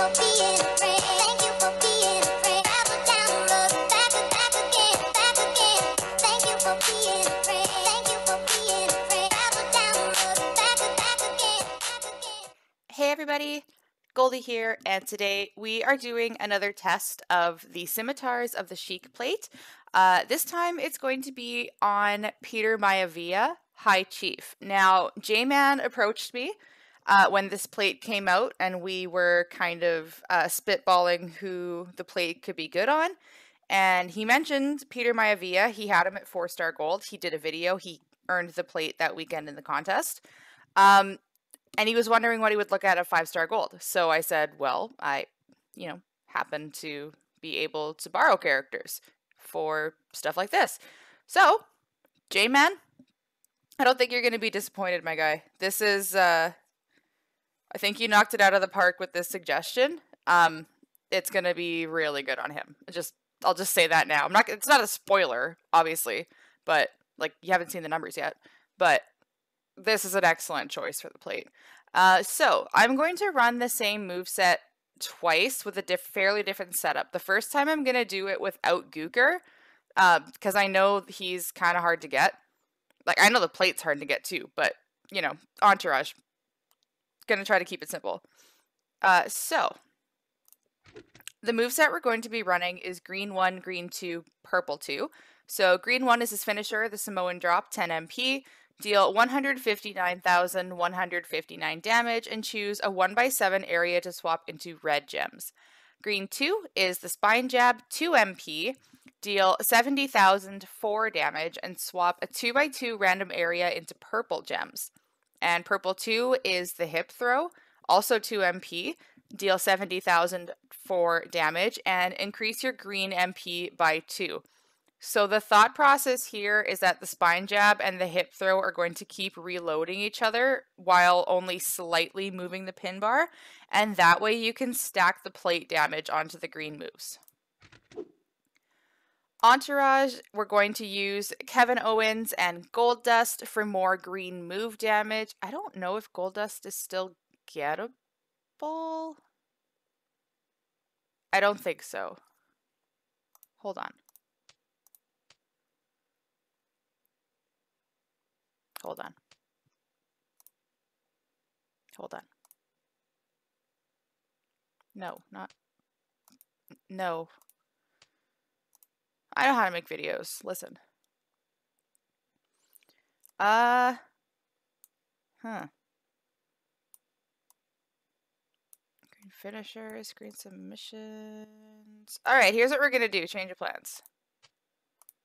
Hey everybody, Goldie here, and today we are doing another test of the Scimitars of the Sheik plate. This time it's going to be on Peter Maivia, High Chief. Now, Jman approached me when this plate came out, and we were kind of spitballing who the plate could be good on. And he mentioned Peter Maivia. He had him at 4-star gold. He did a video. He earned the plate that weekend in the contest. And he was wondering what he would look at 5-star gold. So I said, well, I, happen to be able to borrow characters for stuff like this. So, Jman, I don't think you're going to be disappointed, my guy. This is, I think you knocked it out of the park with this suggestion. It's going to be really good on him. I'll just say that now. It's not a spoiler, obviously, but, you haven't seen the numbers yet. But this is an excellent choice for the plate. So I'm going to run the same moveset twice with a fairly different setup. The first time I'm going to do it without Gooker, because I know he's kind of hard to get. I know the plate's hard to get too, but, entourage. Going to try to keep it simple. So the moveset we're going to be running is green 1, green 2, purple 2. So green 1 is his finisher, the Samoan drop, 10 MP. Deal 159,159 damage and choose a 1x7 area to swap into red gems. Green 2 is the spine jab, 2 MP, deal 70,004 damage and swap a 2x2 random area into purple gems. And purple 2 is the hip throw, also 2 MP, deal 70,004 damage and increase your green MP by 2. So the thought process here is that the spine jab and the hip throw are going to keep reloading each other while only slightly moving the pin bar, and that way you can stack the plate damage onto the green moves. Entourage, we're going to use Kevin Owens and Goldust for more green move damage. I don't know if Goldust is still gettable. I don't think so. Hold on. Hold on. No. I know how to make videos. Listen. Green finishers, green submissions. Alright, here's what we're gonna do. Change of plans.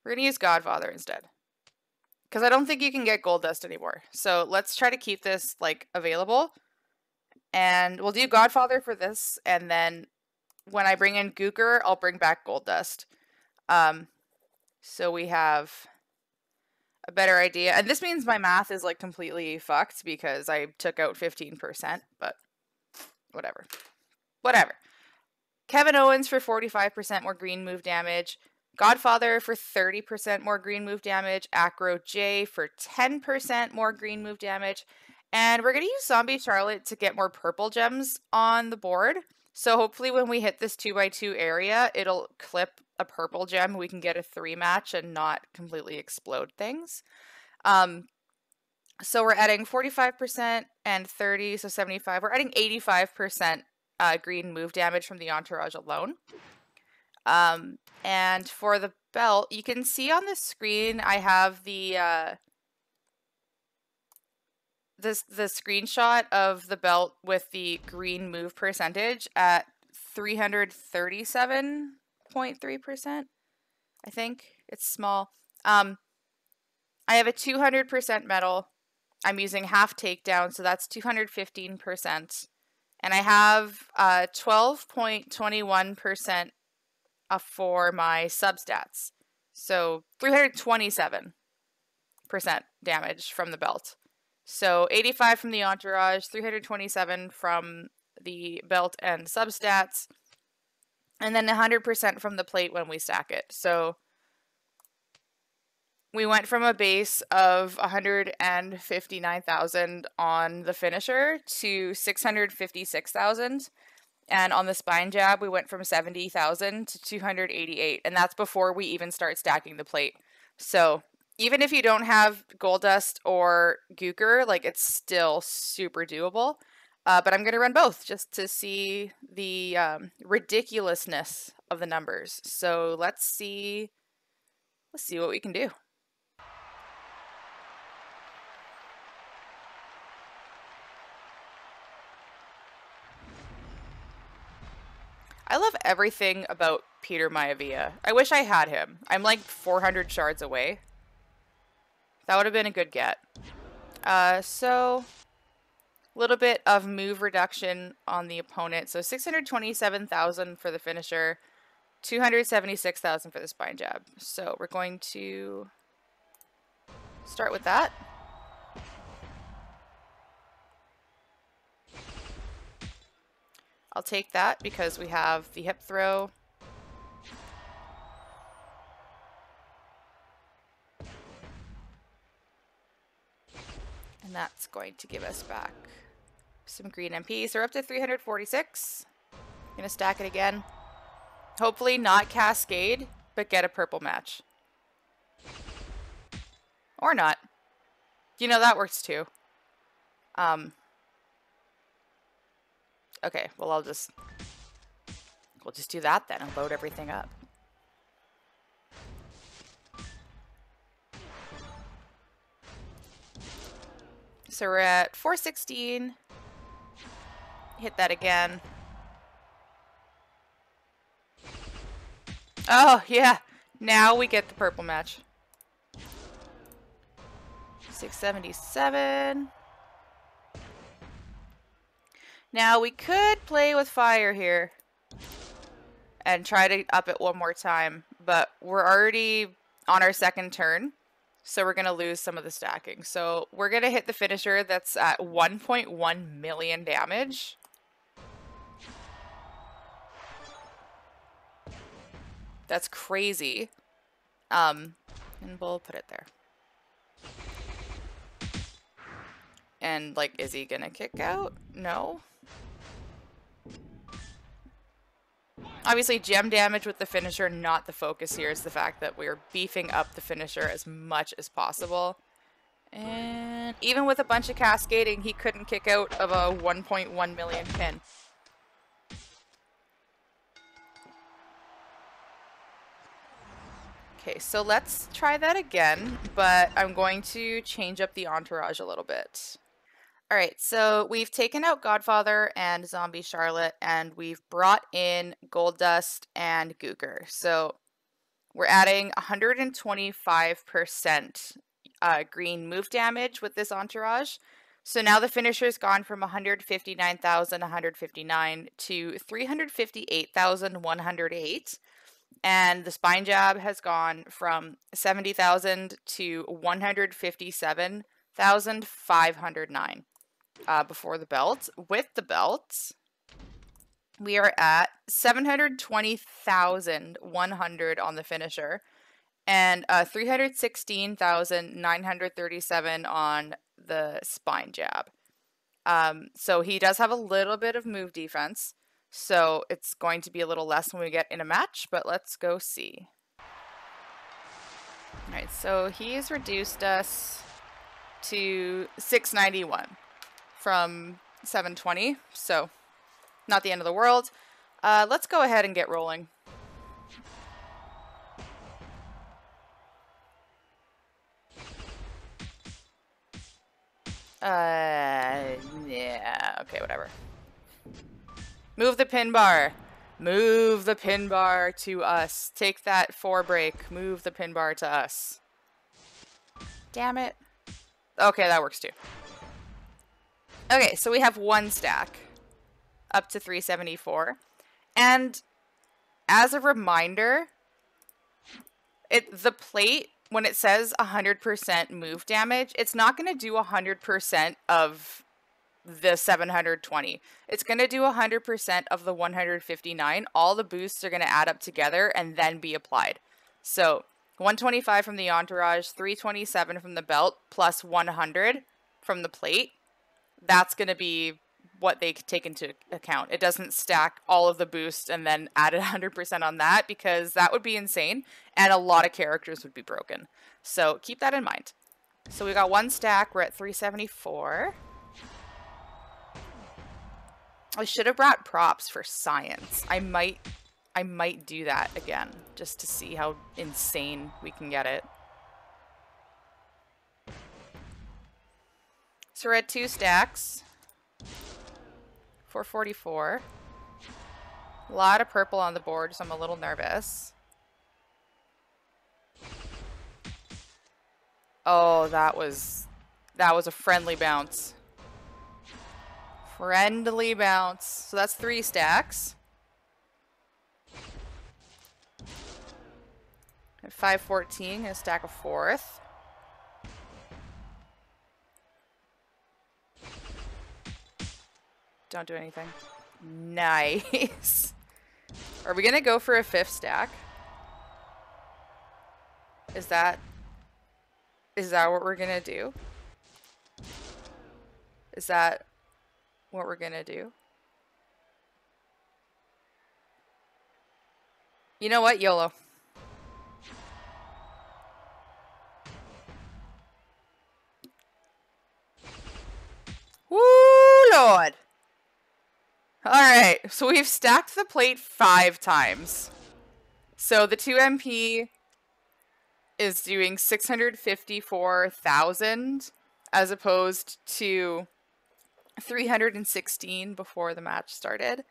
We're gonna use Godfather instead. Because I don't think you can get Goldust anymore. So let's try to keep this, available. And we'll do Godfather for this. And then when I bring in Gooker, I'll bring back Goldust. So we have a better idea. And this means my math is, completely fucked because I took out 15%. But whatever. Kevin Owens for 45% more green move damage. Godfather for 30% more green move damage, Acro J for 10% more green move damage, and we're going to use Zombie Charlotte to get more purple gems on the board. So hopefully when we hit this 2x2 area, it'll clip a purple gem. We can get a 3 match and not completely explode things. So we're adding 45% and 30, so 75. We're adding 85% green move damage from the entourage alone. And for the belt, you can see on the screen, I have the screenshot of the belt with the green move percentage at 337.3%. I think it's small. I have a 200% medal. I'm using half takedown, so that's 215%. And I have 12.21% for my substats. So 327% damage from the belt. So 85 from the entourage, 327 from the belt and substats, and then 100% from the plate when we stack it. So we went from a base of 159,000 on the finisher to 656,000. And on the spine jab, we went from 70,000 to 288. And that's before we even start stacking the plate. So even if you don't have Goldust or Gooker, like, it's still super doable. But I'm going to run both just to see the ridiculousness of the numbers. So let's see what we can do. I love everything about Peter Maivia. I wish I had him. I'm like 400 shards away. That would have been a good get. So a little bit of move reduction on the opponent. So 627,000 for the finisher, 276,000 for the spine jab. So we're going to start with that. I'll take that because we have the hip throw. And that's going to give us back some green MP. So we're up to 346. Gonna stack it again. Hopefully not cascade, but get a purple match. Or not. You know, that works too. Okay, well, we'll just do that then and load everything up. So we're at 416. Hit that again. Oh, yeah. Now we get the purple match. 677. Now, we could play with fire here and try to up it one more time, but we're already on our second turn, so we're going to lose some of the stacking. So we're going to hit the finisher that's at 1.1 million damage. That's crazy. And we'll put it there. And, like, is he going to kick out? No. Obviously, gem damage with the finisher, not the focus here, is the fact that we're beefing up the finisher as much as possible. And even with a bunch of cascading, he couldn't kick out of a 1.1 million pin. Okay, so let's try that again, but I'm going to change up the entourage a little bit. All right, so we've taken out Godfather and Zombie Charlotte, and we've brought in Goldust and Gooker. So we're adding 125% green move damage with this entourage. So now the finisher's gone from 159,159 to 358,108, and the spine jab has gone from 70,000 to 157,509. Before the belt. With the belts, we are at 720,100 on the finisher and 316,937 on the spine jab. So he does have a little bit of move defense, so it's going to be a little less when we get in a match, but let's go see. All right, so he's reduced us to 691. From 720, so not the end of the world. Let's go ahead and get rolling. Yeah, okay, whatever. Move the pin bar. Move the pin bar to us. Take that four break. Move the pin bar to us. Damn it. Okay, that works too. Okay, so we have one stack up to 374. And as a reminder, the plate, when it says 100% move damage, it's not going to do 100% of the 720. It's going to do 100% of the 159. All the boosts are going to add up together and then be applied. So 125 from the entourage, 327 from the belt, plus 100 from the plate. That's going to be what they take into account. It doesn't stack all of the boost and then add 100% on that, because that would be insane and a lot of characters would be broken. So keep that in mind. So we got one stack. We're at 374. I should have brought props for science. I might do that again just to see how insane we can get it. So we're at 2 stacks. 444. A lot of purple on the board, so I'm a little nervous. Oh, that was a friendly bounce. Friendly bounce. So that's 3 stacks. At 514, gonna stack a 4th. Don't do anything. Nice. Are we gonna go for a 5th stack? Is that what we're gonna do? Is that what we're gonna do? You know what? YOLO. Woo, Lord. Alright, so we've stacked the plate 5 times. So the 2 MP is doing 654,000 as opposed to 316 before the match started.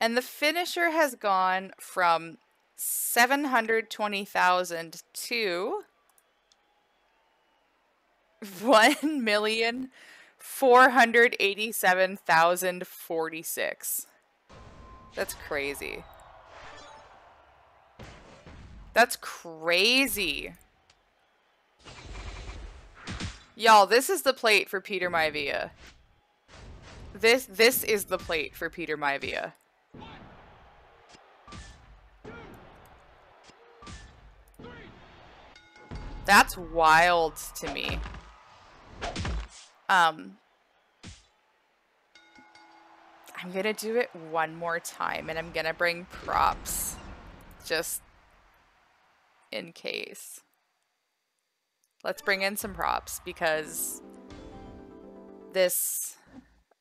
And the finisher has gone from 720,000 to 1,487,046. That's crazy. That's crazy. Y'all, this is the plate for Peter Maivia. This is the plate for Peter Maivia. That's wild to me. I'm gonna do it one more time, and I'm gonna bring props just in case. Let's bring in some props, because this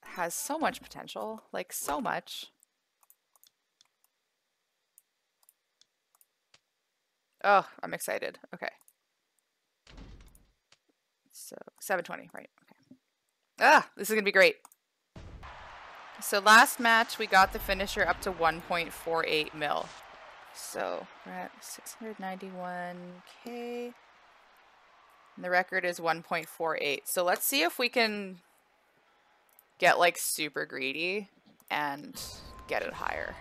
has so much potential, like so much. Oh, I'm excited. Okay. So 720, right? Okay. Ah, this is gonna be great. So last match, we got the finisher up to 1.48 mil. So we're at 691K. And the record is 1.48. So let's see if we can get like super greedy and get it higher.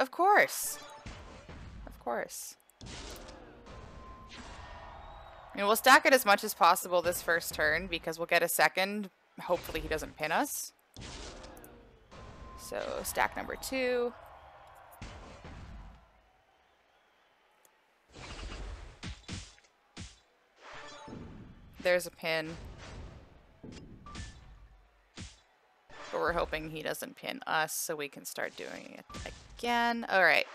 Of course. Of course. And we'll stack it as much as possible this first turn, because we'll get a second. Hopefully he doesn't pin us. So stack number 2. There's a pin. But we're hoping he doesn't pin us so we can start doing it again. Alright.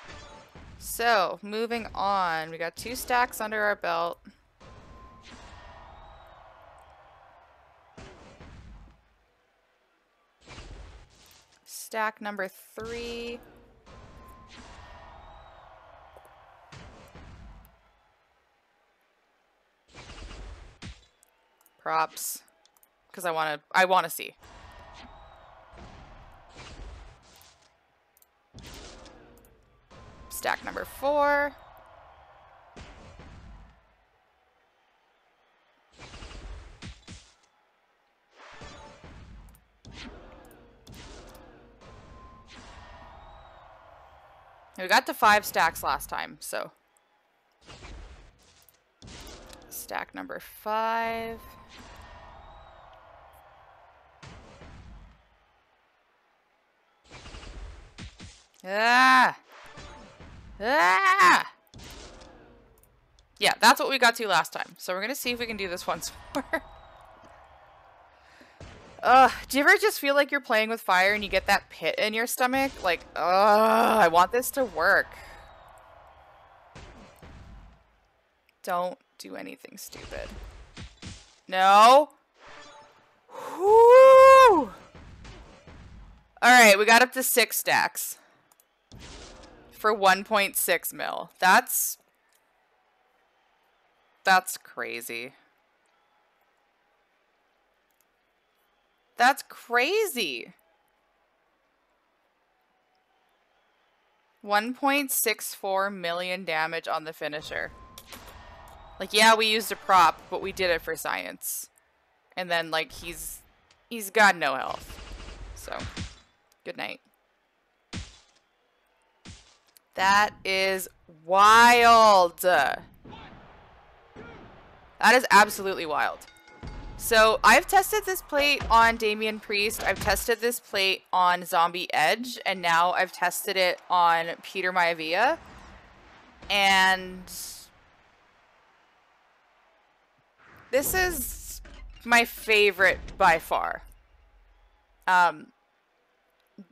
So moving on. We got 2 stacks under our belt. Stack number 3. Props, because I wanna see. Stack number 4. We got to 5 stacks last time, so. Stack number 5. Ah! Ah! Yeah, that's what we got to last time. So we're going to see if we can do this once more. Do you ever just feel like you're playing with fire and you get that pit in your stomach? Like, I want this to work. Don't do anything stupid. No. Whoo! Alright, we got up to 6 stacks. For 1.6 mil. That's crazy. That's crazy. 1.64 million damage on the finisher. Like, yeah, we used a prop, but we did it for science. And then, like, he's got no health. So, good night. That is wild. That is absolutely wild. So, I've tested this plate on Damien Priest, I've tested this plate on Zombie Edge, and now I've tested it on Peter Maivia. And this is my favorite by far.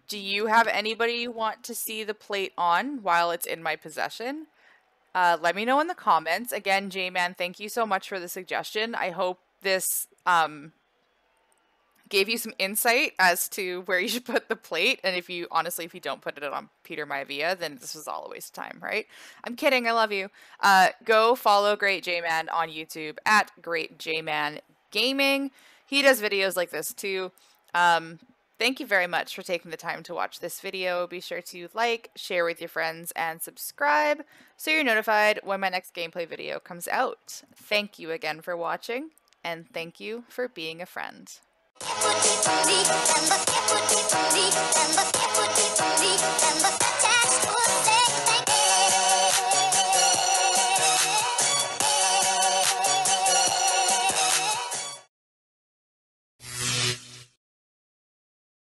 Do you have anybody you want to see the plate on while it's in my possession? Let me know in the comments. Again, Jman, thank you so much for the suggestion. I hope this gave you some insight as to where you should put the plate, and if you honestly, if you don't put it on Peter Maivia, then this was all a waste of time, right? I'm kidding, I love you. Go follow GreatJman on YouTube at GreatJman Gaming. He does videos like this too. Thank you very much for taking the time to watch this video. Be sure to like, share with your friends, and subscribe so you're notified when my next gameplay video comes out. Thank you again for watching. And thank you for being a friend.